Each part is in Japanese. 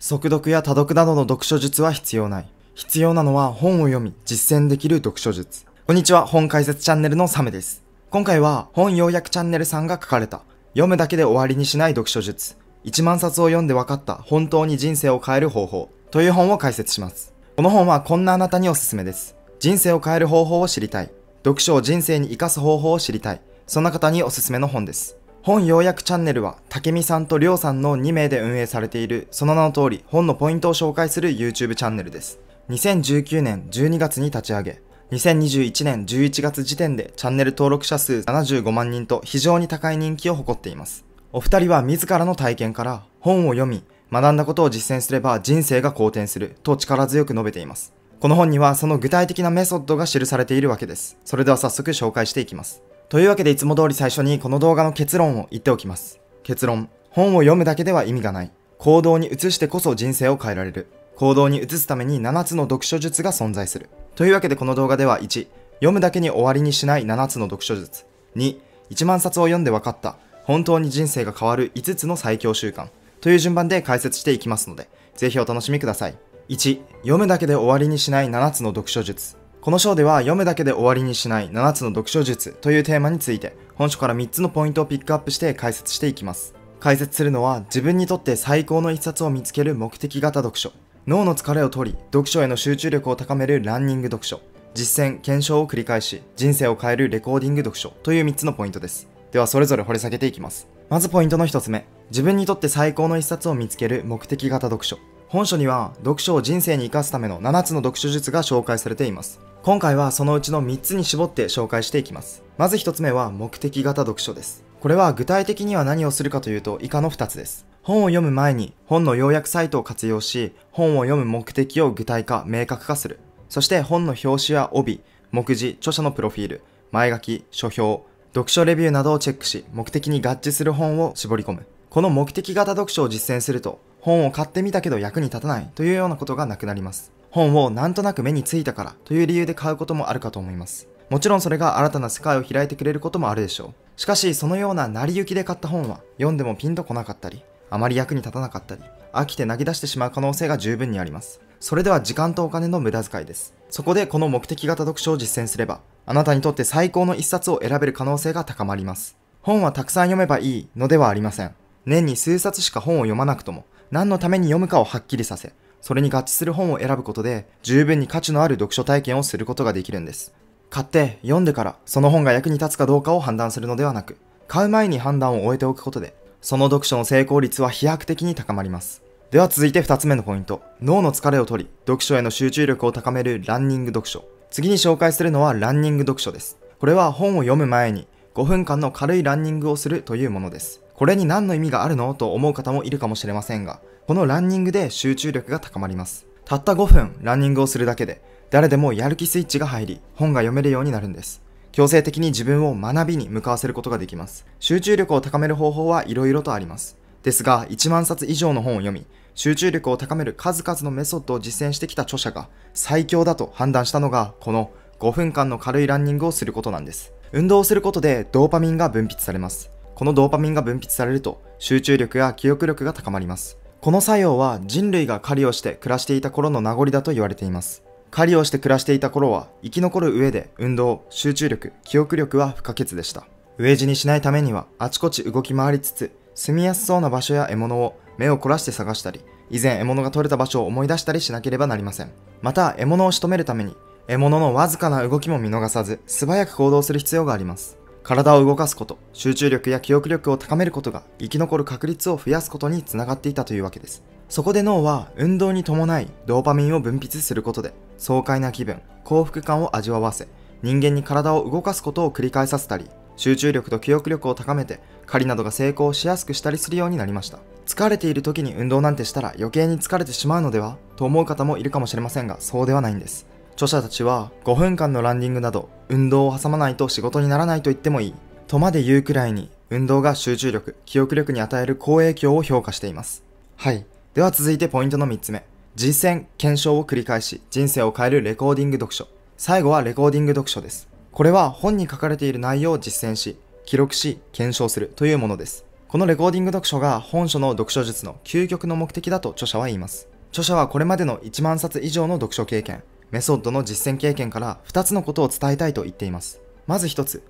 速読や多読などの読書術は必要ない。必要なのは本を読み実践できる読書術。こんにちは、本解説チャンネルのサメです。今回は本要約チャンネルさんが書かれた読むだけで終わりにしない読書術、1万冊を読んで分かった本当に人生を変える方法という本を解説します。この本はこんなあなたにおすすめです。人生を変える方法を知りたい。読書を人生に生かす方法を知りたい。そんな方におすすめの本です。本要約チャンネルは、竹見さんとりょうさんの2名で運営されている、その名の通り本のポイントを紹介する YouTube チャンネルです。2019年12月に立ち上げ、2021年11月時点でチャンネル登録者数75万人と非常に高い人気を誇っています。お二人は自らの体験から本を読み、学んだことを実践すれば人生が好転すると力強く述べています。この本にはその具体的なメソッドが記されているわけです。それでは早速紹介していきます。というわけでいつも通り最初にこの動画の結論を言っておきます。結論。本を読むだけでは意味がない。行動に移してこそ人生を変えられる。行動に移すために7つの読書術が存在する。というわけでこの動画では1、読むだけに終わりにしない7つの読書術。2、1万冊を読んで分かった。本当に人生が変わる5つの最強習慣。という順番で解説していきますので、ぜひお楽しみください。1、読むだけで終わりにしない7つの読書術。この章では読むだけで終わりにしない7つの読書術というテーマについて本書から3つのポイントをピックアップして解説していきます。解説するのは自分にとって最高の一冊を見つける目的型読書。脳の疲れを取り、読書への集中力を高めるランニング読書。実践・検証を繰り返し、人生を変えるレコーディング読書という3つのポイントです。ではそれぞれ掘り下げていきます。まずポイントの1つ目。自分にとって最高の一冊を見つける目的型読書。本書には読書を人生に生かすための7つの読書術が紹介されています。今回はそのうちの3つに絞って紹介していきます。まず1つ目は目的型読書です。これは具体的には何をするかというと以下の2つです。本を読む前に本の要約サイトを活用し、本を読む目的を具体化、明確化する。そして本の表紙や帯、目次、著者のプロフィール、前書き、書評、読書レビューなどをチェックし、目的に合致する本を絞り込む。この目的型読書を実践すると、本を買ってみたけど役に立たないというようなことがなくなります。本をなんとなく目についたからという理由で買うこともあるかと思います。もちろんそれが新たな世界を開いてくれることもあるでしょう。しかしそのような成り行きで買った本は読んでもピンとこなかったり、あまり役に立たなかったり、飽きて投げ出してしまう可能性が十分にあります。それでは時間とお金の無駄遣いです。そこでこの目的型読書を実践すれば、あなたにとって最高の一冊を選べる可能性が高まります。本はたくさん読めばいいのではありません。年に数冊しか本を読まなくとも、何のために読むかをはっきりさせ、それに合致する本を選ぶことで十分に価値のある読書体験をすることができるんです。買って読んでからその本が役に立つかどうかを判断するのではなく、買う前に判断を終えておくことで、その読書の成功率は飛躍的に高まります。では続いて2つ目のポイント。脳の疲れを取り、読書への集中力を高めるランニング読書。次に紹介するのはランニング読書です。これは本を読む前に5分間の軽いランニングをするというものです。これに何の意味があるのと思う方もいるかもしれませんが、このランニングで集中力が高まります。たった5分ランニングをするだけで、誰でもやる気スイッチが入り、本が読めるようになるんです。強制的に自分を学びに向かわせることができます。集中力を高める方法はいろいろとあります。ですが、1万冊以上の本を読み、集中力を高める数々のメソッドを実践してきた著者が最強だと判断したのが、この5分間の軽いランニングをすることなんです。運動をすることでドーパミンが分泌されます。このドーパミンが分泌されると集中力や記憶力が高まります。この作用は人類が狩りをして暮らしていた頃の名残だと言われています。狩りをして暮らしていた頃は生き残る上で運動、集中力、記憶力は不可欠でした。飢え死にしないためにはあちこち動き回りつつ、住みやすそうな場所や獲物を目を凝らして探したり、以前獲物が取れた場所を思い出したりしなければなりません。また獲物を仕留めるために獲物のわずかな動きも見逃さず素早く行動する必要があります。体を動かすこと、集中力や記憶力を高めることが生き残る確率を増やすことにつながっていたというわけです。そこで脳は運動に伴いドーパミンを分泌することで爽快な気分、幸福感を味わわせ、人間に体を動かすことを繰り返させたり、集中力と記憶力を高めて狩りなどが成功しやすくしたりするようになりました。疲れている時に運動なんてしたら余計に疲れてしまうのではと思う方もいるかもしれませんが、そうではないんです。著者たちは5分間のランニングなど運動を挟まないと仕事にならないと言ってもいいとまで言うくらいに、運動が集中力、記憶力に与える好影響を評価しています。はい、では続いてポイントの3つ目。実践・検証を繰り返し人生を変えるレコーディング読書。最後はレコーディング読書です。これは本に書かれている内容を実践し、記録し、検証するというものです。このレコーディング読書が本書の読書術の究極の目的だと著者は言います。著者はこれまでの1万冊以上の読書経験、メソッドの実践経験から2つのことを伝えたいと言っています。まず1つ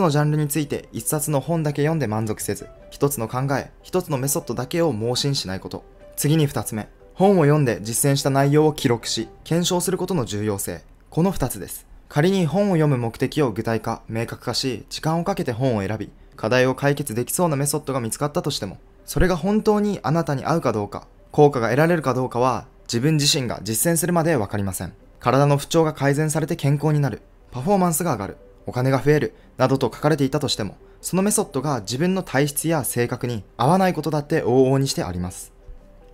のジャンルについて1冊の本だけ読んで満足せず、1つの考え、1つのメソッドだけを盲信しないこと。次に2つ目、本を読んで実践した内容を記録し、検証することの重要性。この2つです。仮に本を読む目的を具体化、明確化し、時間をかけて本を選び、課題を解決できそうなメソッドが見つかったとしても、それが本当にあなたに合うかどうか、効果が得られるかどうかは自分自身が実践するまでわかりません。体の不調が改善されて健康になる、パフォーマンスが上がる、お金が増えるなどと書かれていたとしても、そのメソッドが自分の体質や性格に合わないことだって往々にしてあります。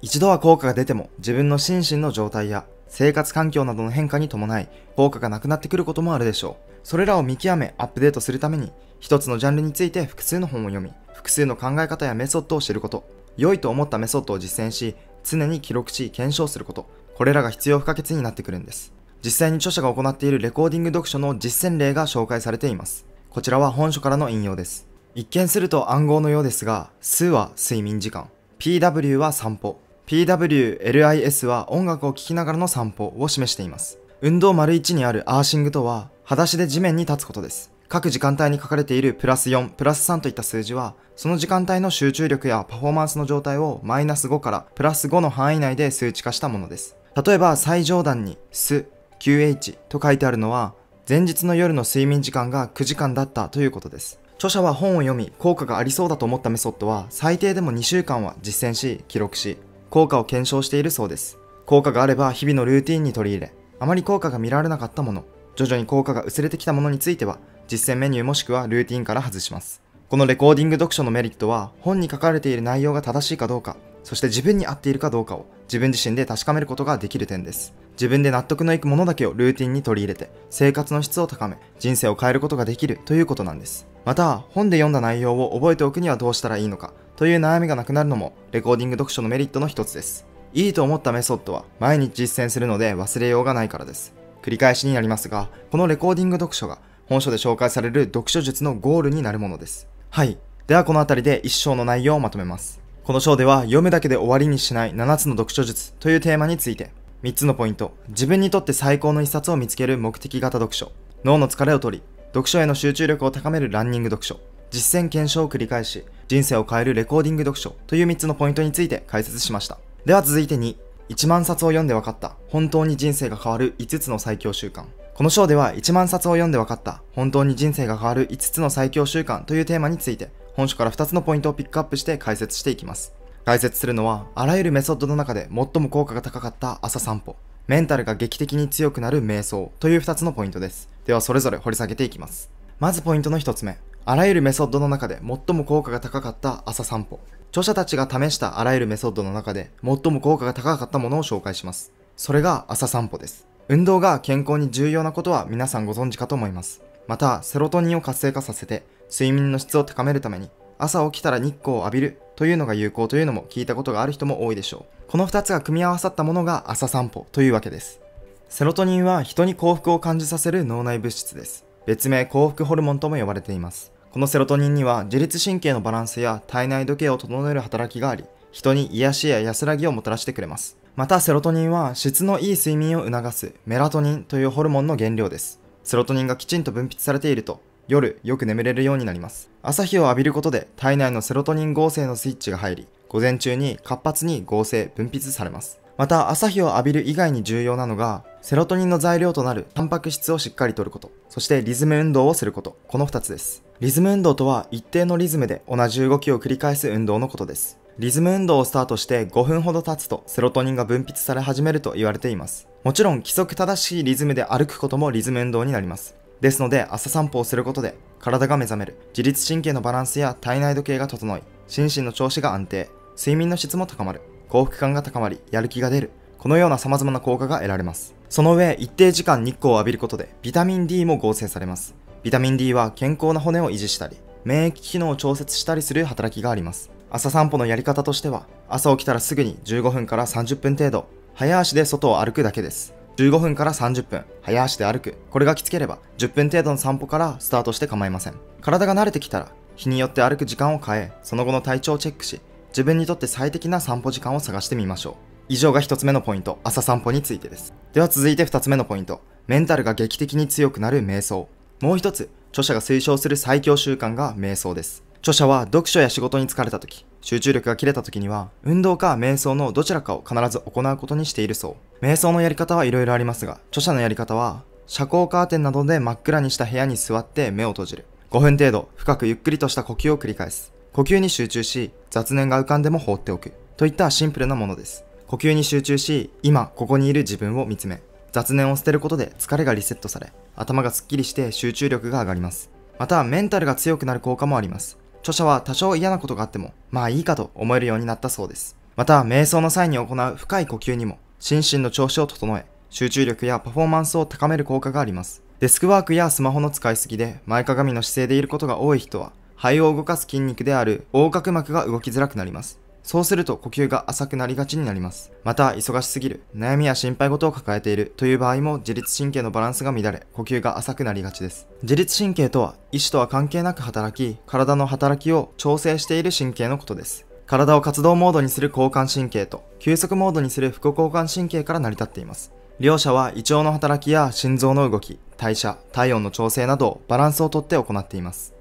一度は効果が出ても、自分の心身の状態や生活環境などの変化に伴い効果がなくなってくることもあるでしょう。それらを見極めアップデートするために、一つのジャンルについて複数の本を読み、複数の考え方やメソッドを知ること、良いと思ったメソッドを実践し、常に記録し検証すること、これらが必要不可欠になってくるんです。実際に著者が行っているレコーディング読書の実践例が紹介されています。こちらは本書からの引用です。一見すると暗号のようですが、数は睡眠時間、PW は散歩、PWLIS は音楽を聴きながらの散歩を示しています。運動 ① にあるアーシングとは、裸足で地面に立つことです。各時間帯に書かれているプラス4、プラス3といった数字は、その時間帯の集中力やパフォーマンスの状態をマイナス5からプラス5の範囲内で数値化したものです。例えば最上段にす、QH と書いてあるのは、前日の夜の睡眠時間が9時間だったということです。著者は本を読み、効果がありそうだと思ったメソッドは、最低でも2週間は実践し、記録し、効果を検証しているそうです。効果があれば日々のルーティンに取り入れ、あまり効果が見られなかったもの、徐々に効果が薄れてきたものについては、実践メニューもしくはルーティンから外します。このレコーディング読書のメリットは、本に書かれている内容が正しいかどうか、そして自分に合っているかどうかを自分自身で確かめることができる点です。自分で納得のいくものだけをルーティンに取り入れて、生活の質を高め、人生を変えることができるということなんです。また、本で読んだ内容を覚えておくにはどうしたらいいのかという悩みがなくなるのも、レコーディング読書のメリットの一つです。いいと思ったメソッドは毎日実践するので忘れようがないからです。繰り返しになりますが、このレコーディング読書が本書で紹介される読書術のゴールになるものです。はい。ではこの辺りで一章の内容をまとめます。この章では読むだけで終わりにしない7つの読書術というテーマについて、3つのポイント、自分にとって最高の一冊を見つける目的型読書、脳の疲れを取り、読書への集中力を高めるランニング読書、実践検証を繰り返し、人生を変えるレコーディング読書という3つのポイントについて解説しました。では続いて2、1万冊を読んで分かった、本当に人生が変わる5つの最強習慣。この章では1万冊を読んで分かった、本当に人生が変わる5つの最強習慣というテーマについて、本書から2つのポイントをピックアップして解説していきます。解説するのは、あらゆるメソッドの中で最も効果が高かった朝散歩、メンタルが劇的に強くなる瞑想という2つのポイントです。ではそれぞれ掘り下げていきます。まずポイントの1つ目、あらゆるメソッドの中で最も効果が高かった朝散歩。著者たちが試したあらゆるメソッドの中で最も効果が高かったものを紹介します。それが朝散歩です。運動が健康に重要なことは皆さんご存知かと思います。また、セロトニンを活性化させて睡眠の質を高めるために朝起きたら日光を浴びるというのが有効というのも聞いたことがある人も多いでしょう。この2つが組み合わさったものが朝散歩というわけです。セロトニンは人に幸福を感じさせる脳内物質です。別名幸福ホルモンとも呼ばれています。このセロトニンには自律神経のバランスや体内時計を整える働きがあり、人に癒しや安らぎをもたらしてくれます。またセロトニンは質のいい睡眠を促すメラトニンというホルモンの原料です。セロトニンがきちんと分泌されていると、夜よく眠れるようになります。朝日を浴びることで体内のセロトニン合成のスイッチが入り、午前中に活発に合成、分泌されます。また朝日を浴びる以外に重要なのが、セロトニンの材料となるタンパク質をしっかり摂ること、そしてリズム運動をすること、この2つです。リズム運動とは一定のリズムで同じ動きを繰り返す運動のことです。リズム運動をスタートして5分ほど経つとセロトニンが分泌され始めると言われています。もちろん規則正しいリズムで歩くこともリズム運動になります。ですので朝散歩をすることで体が目覚める、自律神経のバランスや体内時計が整い、心身の調子が安定、睡眠の質も高まる、幸福感が高まり、やる気が出る、このような様々な効果が得られます。その上、一定時間日光を浴びることでビタミン D も合成されます。ビタミン D は健康な骨を維持したり、免疫機能を調節したりする働きがあります。朝散歩のやり方としては、朝起きたらすぐに15分から30分程度、早足で外を歩くだけです。15分から30分、早足で歩く。これがきつければ、10分程度の散歩からスタートして構いません。体が慣れてきたら、日によって歩く時間を変え、その後の体調をチェックし、自分にとって最適な散歩時間を探してみましょう。以上が1つ目のポイント、朝散歩についてです。では続いて2つ目のポイント、メンタルが劇的に強くなる瞑想。もう一つ、著者が推奨する最強習慣が瞑想です。著者は読書や仕事に疲れた時、集中力が切れた時には、運動か瞑想のどちらかを必ず行うことにしているそう。瞑想のやり方はいろいろありますが、著者のやり方は、遮光カーテンなどで真っ暗にした部屋に座って目を閉じる。5分程度、深くゆっくりとした呼吸を繰り返す。呼吸に集中し、雑念が浮かんでも放っておく。といったシンプルなものです。呼吸に集中し、今ここにいる自分を見つめ、雑念を捨てることで疲れがリセットされ、頭がスッキリして集中力が上がります。また、メンタルが強くなる効果もあります。著者は多少嫌なことがあっても、まあいいかと思えるようになったそうです。また、瞑想の際に行う深い呼吸にも、心身の調子を整え、集中力やパフォーマンスを高める効果があります。デスクワークやスマホの使いすぎで、前かがみの姿勢でいることが多い人は、肺を動かす筋肉である横隔膜が動きづらくなります。そうすると呼吸が浅くなりがちになります。また、忙しすぎる、悩みや心配事を抱えているという場合も自律神経のバランスが乱れ、呼吸が浅くなりがちです。自律神経とは、意志とは関係なく働き、体の働きを調整している神経のことです。体を活動モードにする交感神経と、休息モードにする副交感神経から成り立っています。両者は胃腸の働きや心臓の動き、代謝、体温の調整などバランスをとって行っています。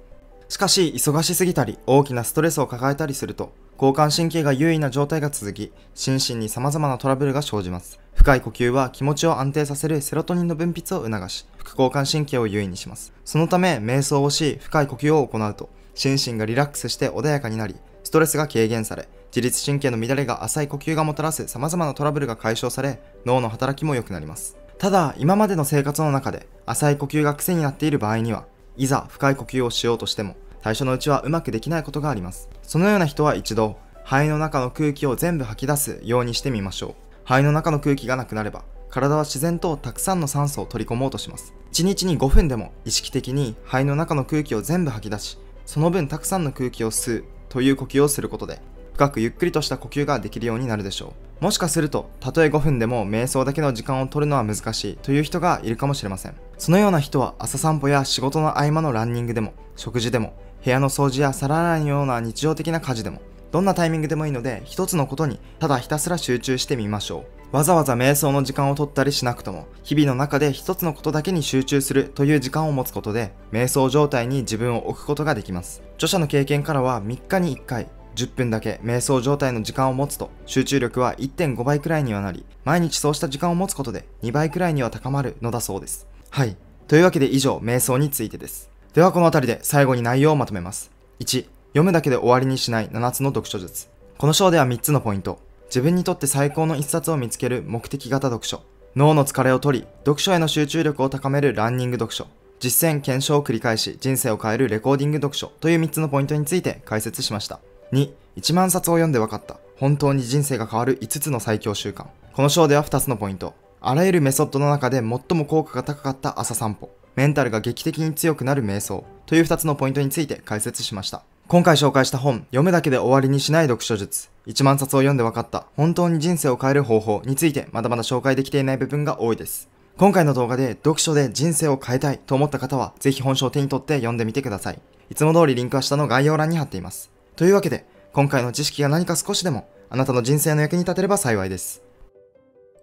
しかし、忙しすぎたり、大きなストレスを抱えたりすると、交感神経が優位な状態が続き、心身に様々なトラブルが生じます。深い呼吸は気持ちを安定させるセロトニンの分泌を促し、副交感神経を優位にします。そのため、瞑想をし、深い呼吸を行うと、心身がリラックスして穏やかになり、ストレスが軽減され、自律神経の乱れが浅い呼吸がもたらす様々なトラブルが解消され、脳の働きも良くなります。ただ、今までの生活の中で、浅い呼吸が癖になっている場合には、いざ深い呼吸をしようとしても、最初のうちはうまくできないことがあります。そのような人は一度、肺の中の空気を全部吐き出すようにしてみましょう。肺の中の空気がなくなれば、体は自然とたくさんの酸素を取り込もうとします。1日に5分でも意識的に肺の中の空気を全部吐き出し、その分たくさんの空気を吸うという呼吸をすることで、深くゆっくりとした呼吸ができるようになるでしょう。もしかすると、たとえ5分でも瞑想だけの時間を取るのは難しいという人がいるかもしれません。そのような人は朝散歩や仕事の合間のランニングでも、食事でも、部屋の掃除や皿洗いのような日常的な家事でも、どんなタイミングでもいいので、一つのことにただひたすら集中してみましょう。わざわざ瞑想の時間を取ったりしなくとも、日々の中で一つのことだけに集中するという時間を持つことで、瞑想状態に自分を置くことができます。著者の経験からは3日に1回、10分だけ瞑想状態の時間を持つと、集中力は 1.5 倍くらいにはなり、毎日そうした時間を持つことで2倍くらいには高まるのだそうです。はい。というわけで以上、瞑想についてです。ではこの辺りで最後に内容をまとめます。1、読むだけで終わりにしない7つの読書術。この章では3つのポイント。自分にとって最高の一冊を見つける目的型読書。脳の疲れを取り、読書への集中力を高めるランニング読書。実践検証を繰り返し、人生を変えるレコーディング読書という3つのポイントについて解説しました。2、1万冊を読んで分かった。本当に人生が変わる5つの最強習慣。この章では2つのポイント。あらゆるメソッドの中で最も効果が高かった朝散歩。メンタルが劇的に強くなる瞑想という2つのポイントについて解説しました。今回紹介した本、読むだけで終わりにしない読書術、1万冊を読んで分かった、本当に人生を変える方法についてまだまだ紹介できていない部分が多いです。今回の動画で読書で人生を変えたいと思った方は、ぜひ本書を手に取って読んでみてください。いつも通りリンクは下の概要欄に貼っています。というわけで、今回の知識が何か少しでもあなたの人生の役に立てれば幸いです。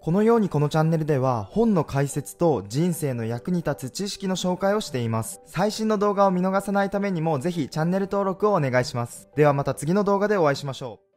このようにこのチャンネルでは本の解説と人生の役に立つ知識の紹介をしています。最新の動画を見逃さないためにもぜひチャンネル登録をお願いします。ではまた次の動画でお会いしましょう。